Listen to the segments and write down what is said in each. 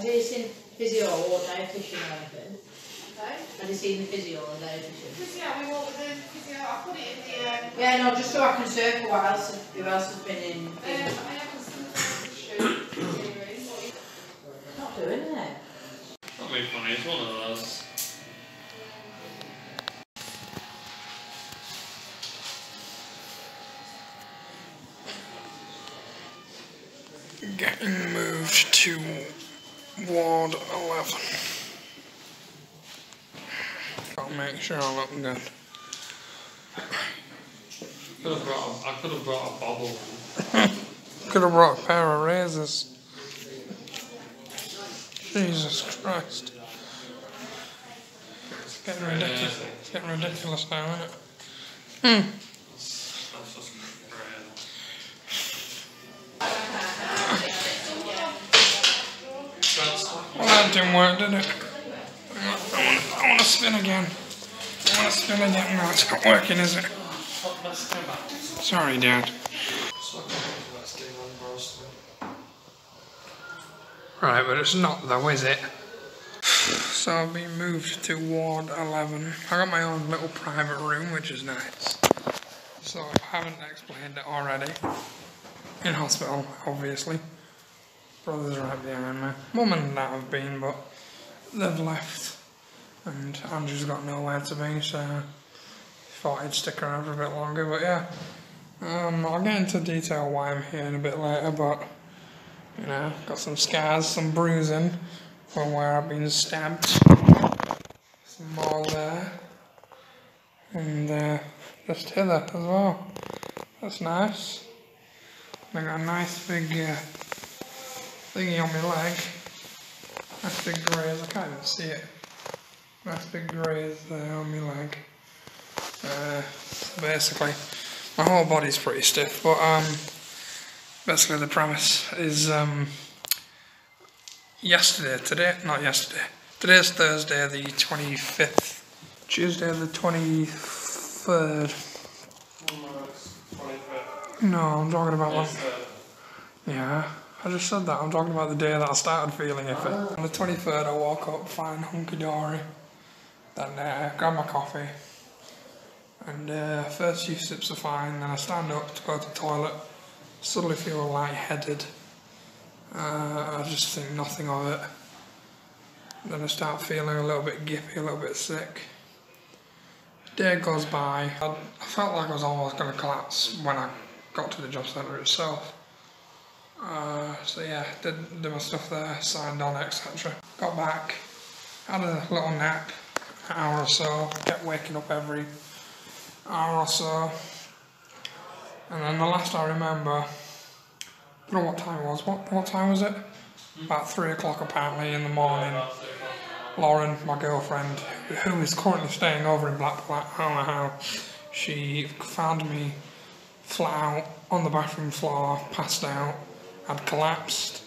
Has he seen physio or dietitian or anything? Okay. Has he seen the physio or dietitian? Physio, we walk with the physio. I put it in the. Yeah, no, just so I can circle what else, who else has been in. I haven't seen the physio. Not doing it. Not really funny. It's one of those. Getting moved to Ward 11. Gotta make sure I look good. I could have brought a bobble. Could have brought a pair of razors. Jesus Christ. It's getting ridiculous. It's getting ridiculous now, isn't it? Hmm. Didn't work, did it? I want to spin again. I want to spin again. No, it's not working, is it? Sorry, Dad. Right, but it's not though, is it? So I've been moved to Ward 11. I got my own little private room, which is nice. So I haven't explained it already. In hospital, obviously. Brother's right behind me. Mum and Dad have been, but they've left and Andrew's got nowhere to be, so I thought I'd stick around for a bit longer. But yeah, I'll get into detail why I'm here in a bit later, but you know, got some scars, some bruising from where I've been stabbed, some more there, and just hither as well. That's nice. I got a nice big thingy on my leg. Nice big graze, I can't even see it. Nice big graze there on my leg. So basically, my whole body's pretty stiff, but basically the premise is today's Thursday the 25th, Tuesday the 23rd. No, I'm talking about one. Yeah. I just said that, I'm talking about the day that I started feeling iffy. On the 23rd I woke up fine, hunky-dory. Then grab my coffee. And first few sips are fine, then I stand up to go to the toilet. Suddenly feel lightheaded. I just think nothing of it. Then I start feeling a little bit gippy, a little bit sick. Day goes by. I felt like I was almost going to collapse when I got to the job centre itself. So yeah, did my stuff there, signed on, etc. Got back, had a little nap, an hour or so, kept waking up every hour or so. And then the last I remember, I don't know what time it was, what time was it? About 3 o'clock apparently in the morning. Lauren, my girlfriend, who is currently staying over in Blackpool, I don't know how, she found me flat out on the bathroom floor, passed out. I'd collapsed,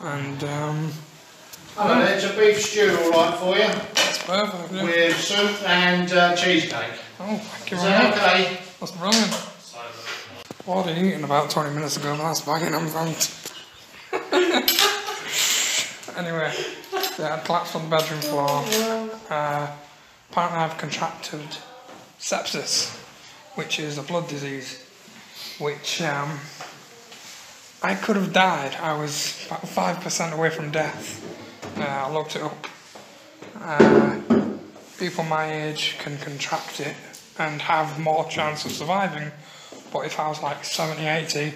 and I've had a beef stew alright for you. That's perfect. Yeah. With soup and cheesecake. Oh, thank you very much. Is that okay? That's brilliant. I was eating about 20 minutes ago, but that's banging, I'm vamped. Anyway, yeah, I'd collapsed on the bedroom floor. Apparently I've contracted sepsis, which is a blood disease, which I could have died. I was about 5% away from death. I looked it up. People my age can contract it and have more chance of surviving, but if I was like 70, 80,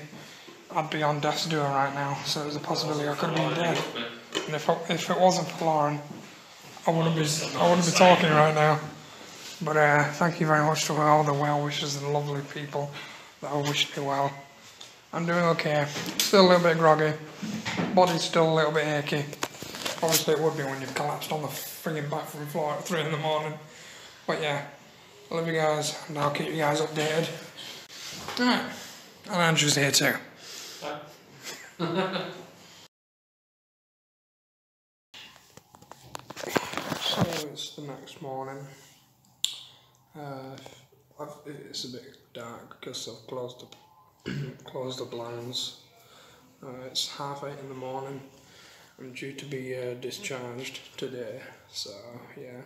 I'd be on death's door right now, so there's a possibility I could have been dead. And if it wasn't for Lauren, I wouldn't be talking right now. But thank you very much to all the well wishers and lovely people that have wished me well. I'm doing okay, still a little bit groggy, body's still a little bit achy. Obviously it would be when you've collapsed on the frigging bathroom floor at 3 in the morning. But yeah, I love you guys and I'll keep you guys updated. Alright, and Andrew's here too. So it's the next morning. It's a bit dark because I've closed the blinds. It's 8:30 in the morning. I'm due to be discharged today, so yeah.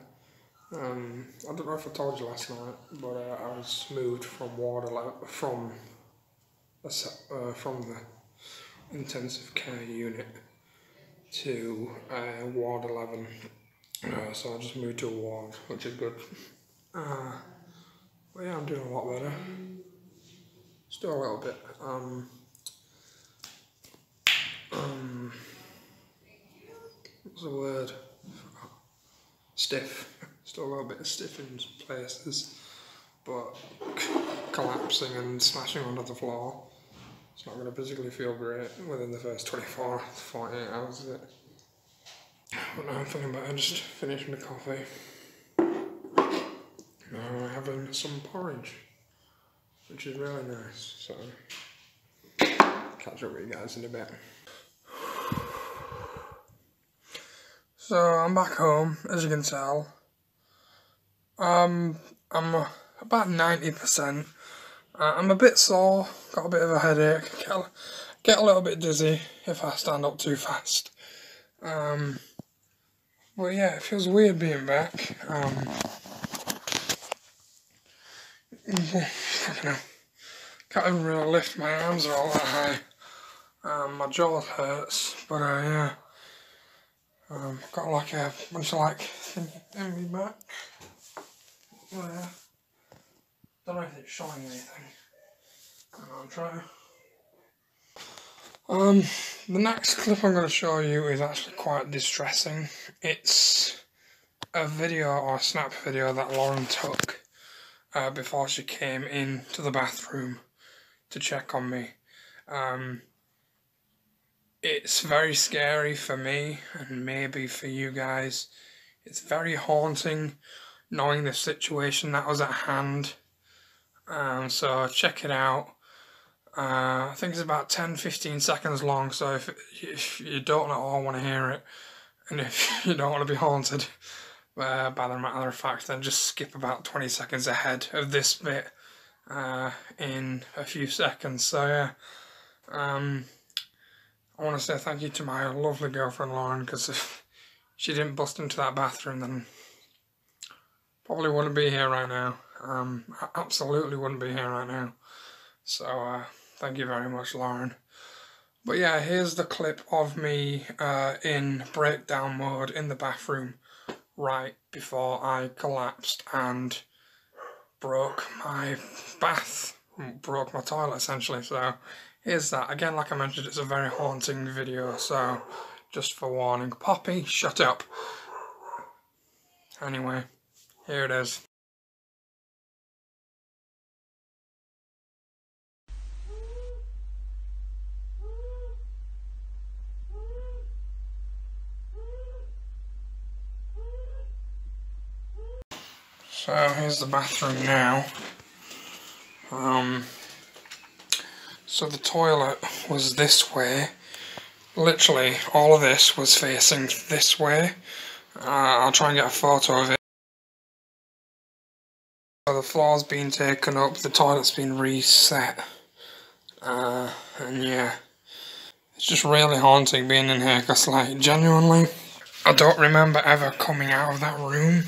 I don't know if I told you last night, but I was moved from the intensive care unit to ward 11. So I just moved to a ward, which is good. But yeah, I'm doing a lot better. Still a little bit. What's the word? Stiff. Still a little bit stiff in places, but collapsing and smashing onto the floor. It's not going to physically feel great within the first 24 to 48 hours, is it? But now I'm thinking about just finishing the coffee. Now I'm having some porridge, which is really nice, so catch up with you guys in a bit. So I'm back home, as you can tell. I'm about 90%. I'm a bit sore, got a bit of a headache, get a little bit dizzy if I stand up too fast. But yeah, it feels weird being back. Fucking hell. Can't even really lift my arms all that high. My jaw hurts, but yeah. I've got like a bunch of things in my back. Well, yeah. Don't know if it's showing anything. I'll try. The next clip I'm going to show you is actually quite distressing. It's a video, or a snap video, that Lauren took before she came into the bathroom to check on me. It's very scary for me, and maybe for you guys. It's very haunting, knowing the situation that was at hand. So check it out. I think it's about 10-15 seconds long, so if you don't at all want to hear it, and if you don't want to be haunted, by the matter of fact, then just skip about 20 seconds ahead of this bit in a few seconds. So yeah. I want to say thank you to my lovely girlfriend Lauren, because if she didn't bust into that bathroom, then probably wouldn't be here right now. I absolutely wouldn't be here right now. So thank you very much, Lauren. But yeah, here's the clip of me in breakdown mode in the bathroom right before I collapsed and broke my bath, broke my toilet essentially. So here's that. Again, like I mentioned, it's a very haunting video, so just for warning. Poppy, shut up. Anyway, here it is. So here's the bathroom now. So the toilet was this way. Literally, all of this was facing this way. I'll try and get a photo of it. So the floor's been taken up, the toilet's been reset. And yeah, it's just really haunting being in here, because like, genuinely, I don't remember ever coming out of that room,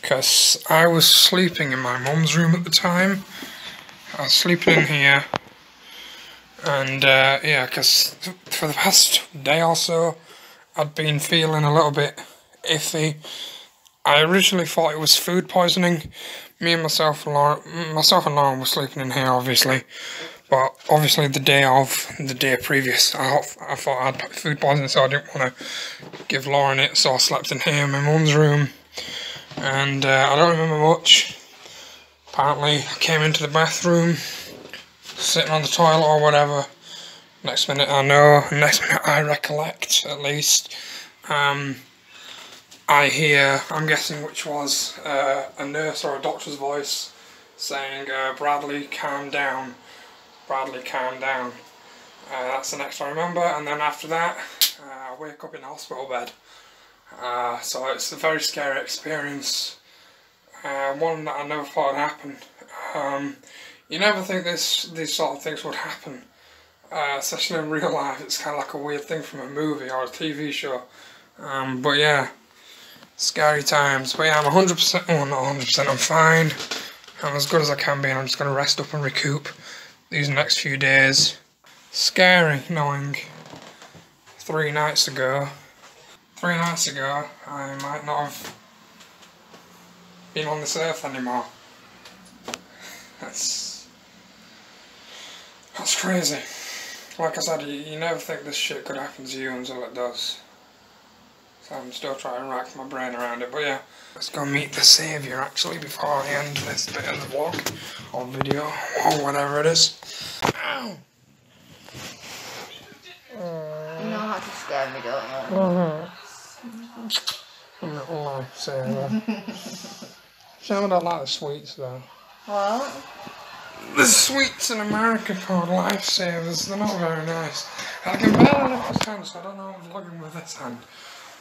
because I was sleeping in my mum's room at the time. I was sleeping in here. And yeah, because for the past day or so, I'd been feeling a little bit iffy. I originally thought it was food poisoning. Me and myself and Lauren were sleeping in here, obviously. But obviously the day previous, I thought I'd had food poisoning, so I didn't want to give Lauren it. So I slept in here in my mum's room. And I don't remember much. Apparently, I came into the bathroom, sitting on the toilet or whatever. Next minute I know, next minute I recollect, at least. I hear, I'm guessing, which was a nurse or a doctor's voice saying, Bradley, calm down. Bradley, calm down. That's the next I remember, and then after that, I wake up in a hospital bed. So it's a very scary experience. One that I never thought would happen. You never think these sort of things would happen. session in real life, it's kind of like a weird thing from a movie or a TV show. But yeah, scary times. But yeah, I'm 100%, well not 100%, I'm fine. I'm as good as I can be, and I'm just going to rest up and recoup these next few days. Scary knowing 3 nights ago, I might not have been on this earth anymore. That's crazy. Like I said, you never think this shit could happen to you until it does. So I'm still trying to rack my brain around it, but yeah. Let's go meet the saviour actually before I end this bit of the vlog, or video, or whatever it is. Ow! You know how to scare me, don't you? Mm-hmm. I'm not allowed to say that. See, I don't like the sweets though. What? The sweets in America called lifesavers, they're not very nice. I can barely lift this hand, so I don't know if I'm vlogging with this hand.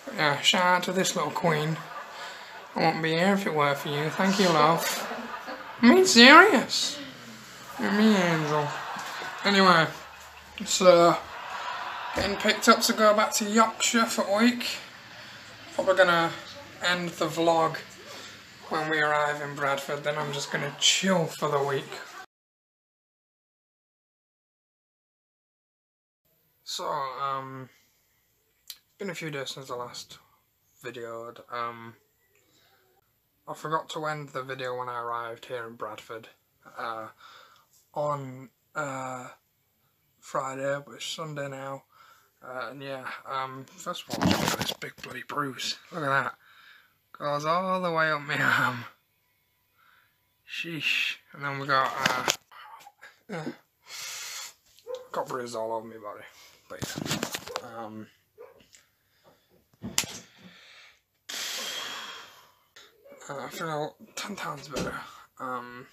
But yeah, shout out to this little queen. I wouldn't be here if it were for you. Thank you, love. I mean, serious. You're me, angel. Anyway, so getting picked up to go back to Yorkshire for a week. Probably gonna end the vlog when we arrive in Bradford. Then I'm just gonna chill for the week. So, it's been a few days since I last videoed. I forgot to end the video when I arrived here in Bradford on Friday, but it's Sunday now. And yeah, first of all, look at this big bloody bruise. Look at that. Goes all the way up my arm. Sheesh. And then we got bruises all over my body. But yeah. I feel 10 times better. I'm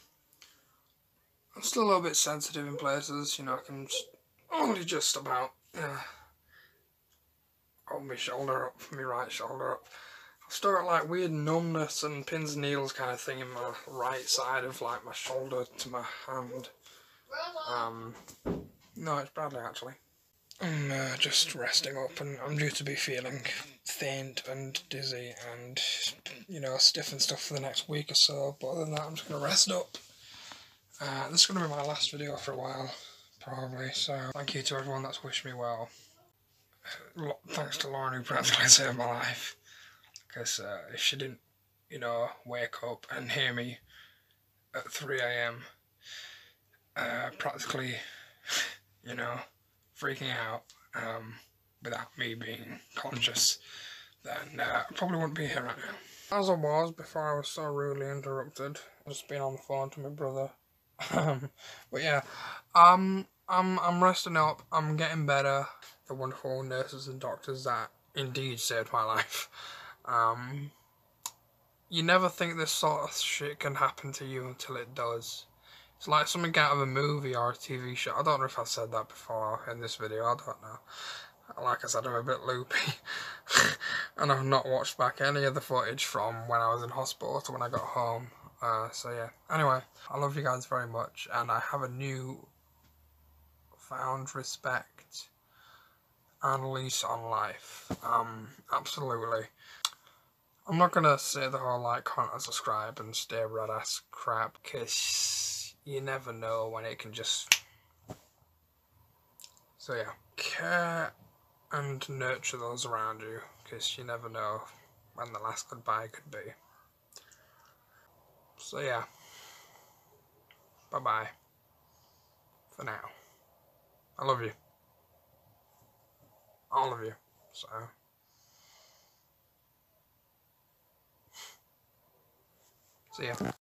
still a little bit sensitive in places, you know. I can only just about hold my shoulder up, my right shoulder up. I've still got like weird numbness and pins and needles kind of thing in my right side of like my shoulder to my hand. No, it's Bradley actually. I'm just resting up, and I'm due to be feeling faint and dizzy and, you know, stiff and stuff for the next week or so, but other than that I'm just going to rest up. This is going to be my last video for a while, probably, so thank you to everyone that's wished me well. Thanks to Lauren who practically saved my life, because if she didn't, you know, wake up and hear me at 3 AM, practically, you know, freaking out without me being conscious, then I probably wouldn't be here right now. As I was before I was so rudely interrupted, I've just been on the phone to my brother. But yeah, I'm resting up, I'm getting better. The wonderful nurses and doctors that indeed saved my life. You never think this sort of shit can happen to you until it does. It's like something out of a movie or a TV show. I don't know if I've said that before in this video, I don't know. Like I said, I'm a bit loopy. And I've not watched back any of the footage from when I was in hospital to when I got home. So yeah. Anyway, I love you guys very much. And I have a new found respect and lease on life. Absolutely. I'm not going to say the whole like, comment and subscribe and stay red ass crap. Because you never know when it can just... So yeah, care and nurture those around you, because you never know when the last goodbye could be. So yeah, bye bye for now. I love you, all of you. So see ya.